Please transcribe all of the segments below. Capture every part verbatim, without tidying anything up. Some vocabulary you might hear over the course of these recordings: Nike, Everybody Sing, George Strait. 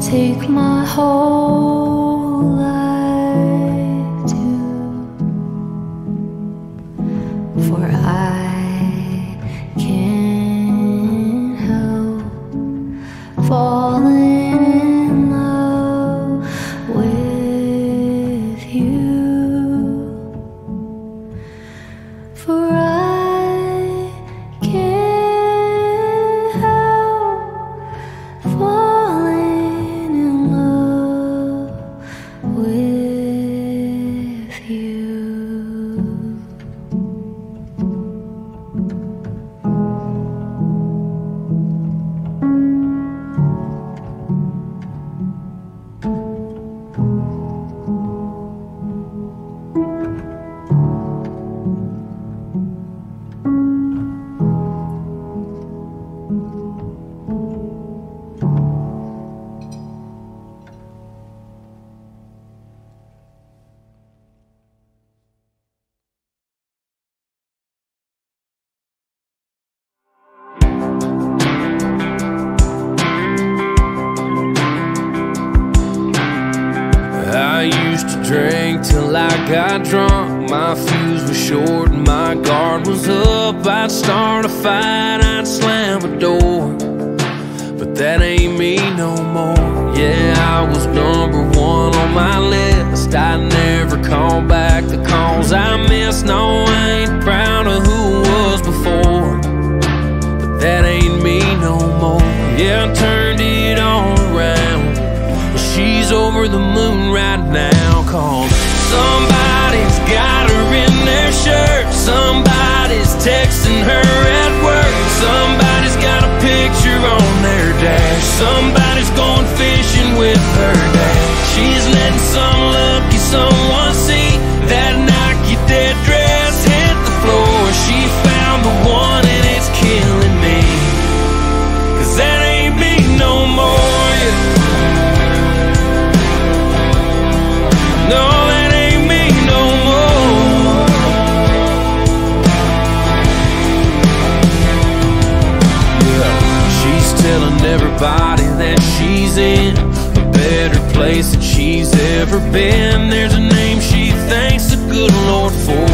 Take my whole life too, for I can't help falling in love with you, for I can't help falling till I got drunk. My fuse was short and my guard was up. I'd start a fight, I'd slam a door, but that ain't me no more. Yeah, I was number one on my list. I never called back the calls I missed. No, I ain't proud of who was before, but that ain't me no more. Yeah, I turned it all around. She's over the moon right now, 'cause somebody's got her in their shirt, somebody's texting her at work, somebody's got a picture on their dash, somebody's going fishing with her dad. She's letting some lucky someone see that Nike dead dress hit the floor. She found the one and it's killing me, 'cause that ain't me no more. No, that ain't me no more. Yeah. She's telling everybody that she's in a better place than she's ever been. There's a name she thanks the good Lord for,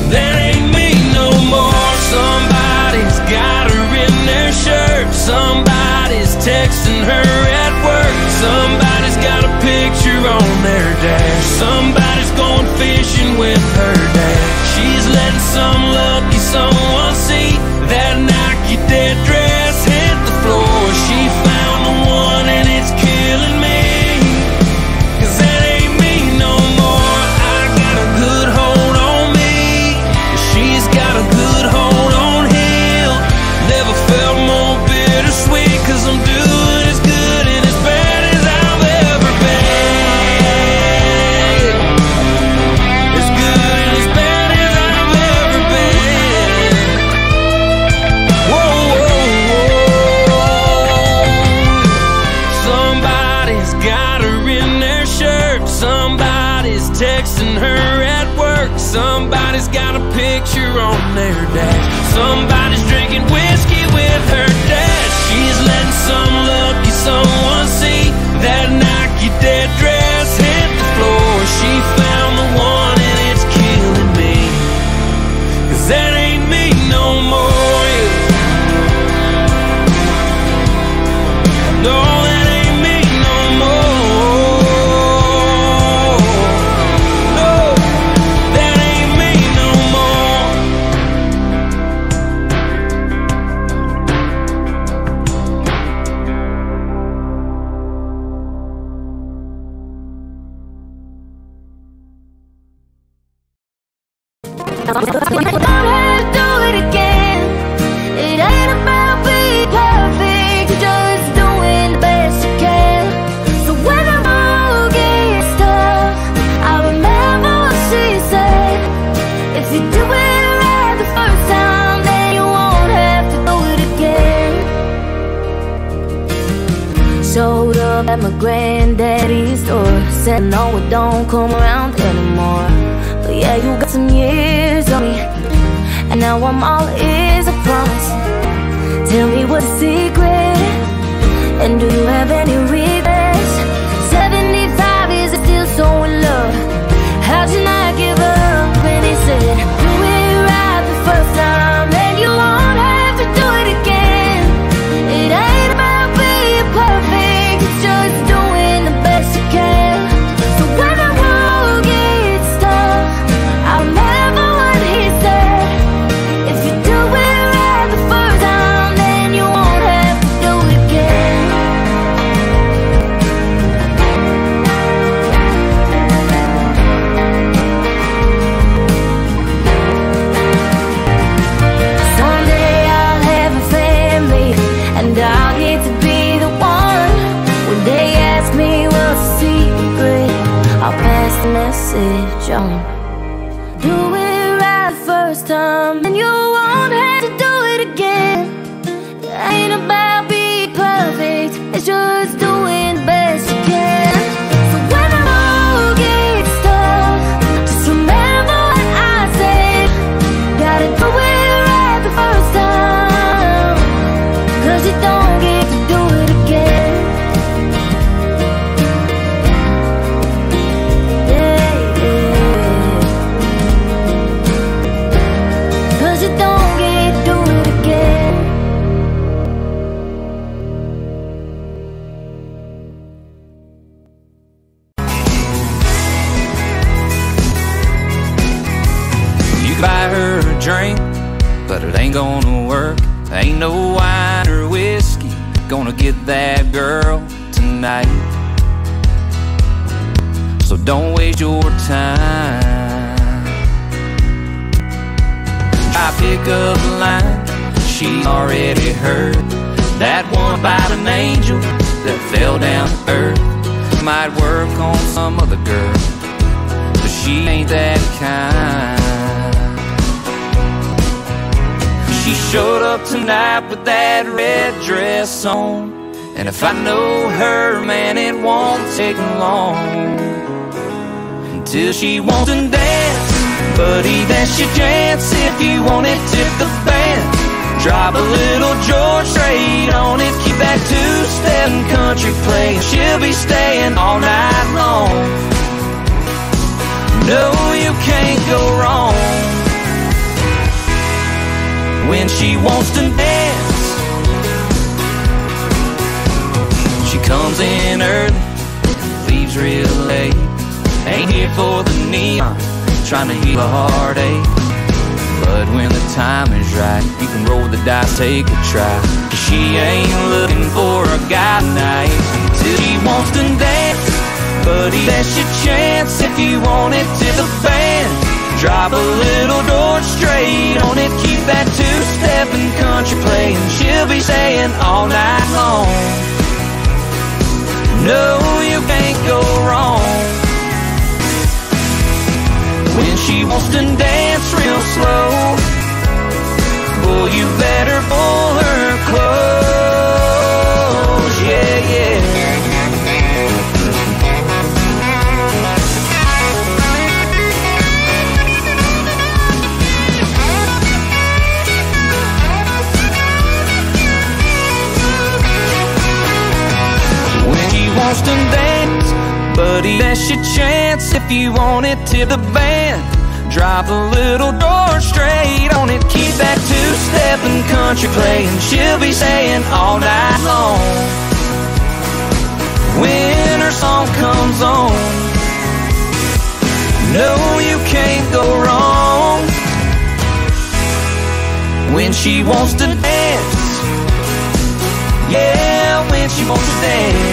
and that ain't me no more. Somebody's got her in their shirt, somebody's texting her at work, somebody's got a picture on their dash, somebody's going fishing with her dad. She's letting some lucky someone see that Nike dead dress hit the floor. She found the one and it's killing me, 'cause that ain't me no more. I got a good hold on me, she's got a good hold on him. Never felt more bittersweet, 'cause I'm doing as good and as bad on their dash. Somebody's drinking whiskey with her dad. She's letting some lucky someone see that Nike dead dress hit the floor. She found the one and it's killing me, 'cause that ain't me no more. Yeah. No. At my granddaddy's door, said no, it don't come around anymore. But yeah, you got some years on me, and now I'm all ears, I promise. Tell me what's the secret, And do you have any regrets? seventy-five years and still so in love. How'd you not give up when they said, do it right the first time, and you won't have to do it again. It ain't about being perfect, it's just doing the best you can. So when the road gets tough, I'll never what he said. If you do it right the first time, then you won't have to do it again. Someday I'll have a family, and I'll get to be the one. When they ask me what's the secret, I'll pass the message on. Do it right the first time, and you won't have to do it again. It ain't about being perfect, it's just doing the best you can. So when the road gets tough, just remember what I said. Gotta do it right the first time, cause you don't get to do it again. Yeah, yeah. Cause you don't get to do it again. You can buy her a drink, but it ain't gonna work. Ain't no wine or whiskey gonna get that girl tonight. So don't waste your time. I pick up the line, she already heard. That one about an angel that fell down to earth might work on some other girl, but she ain't that kind. She showed up tonight with that red dress on, and if I know her, man, it won't take long until she wants to dance. Buddy, that's your chance. If you want it, tip the band. Drop a little George Strait on it. Keep that two-step and country playing. She'll be staying all night long. No, you can't go wrong when she wants to dance. She comes in early, leaves real late. Ain't here for the neon, trying to heal a heartache. But when the time is right, you can roll the dice, take a try. She ain't looking for a guy tonight until she wants to dance. Buddy, that's your chance. If you want it, tip the band. Drive a little George Strait on it. Keep that two-step and country playing. She'll be staying all night long. No, you can't go wrong when she wants to dance real slow. Boy, you better pull her close. Yeah, yeah. Dance, buddy, that's your chance. If you want it, tip the band. Drive a little George Strait on it. Keep that two-step and country playing. She'll be staying all night long when her song comes on. No, you can't go wrong when she wants to dance. Yeah, when she wants to dance.